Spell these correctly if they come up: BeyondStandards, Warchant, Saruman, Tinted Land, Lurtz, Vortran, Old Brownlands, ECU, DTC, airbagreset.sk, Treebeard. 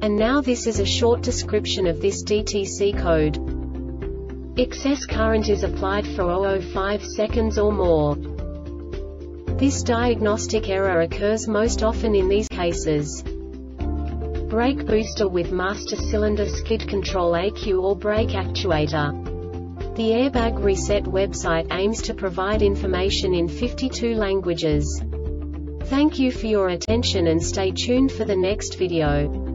And now this is a short description of this DTC code. Excess current is applied for 0.05 seconds or more. This diagnostic error occurs most often in these cases: brake booster with master cylinder skid control ECU or brake actuator. The Airbag Reset website aims to provide information in 52 languages. Thank you for your attention and stay tuned for the next video.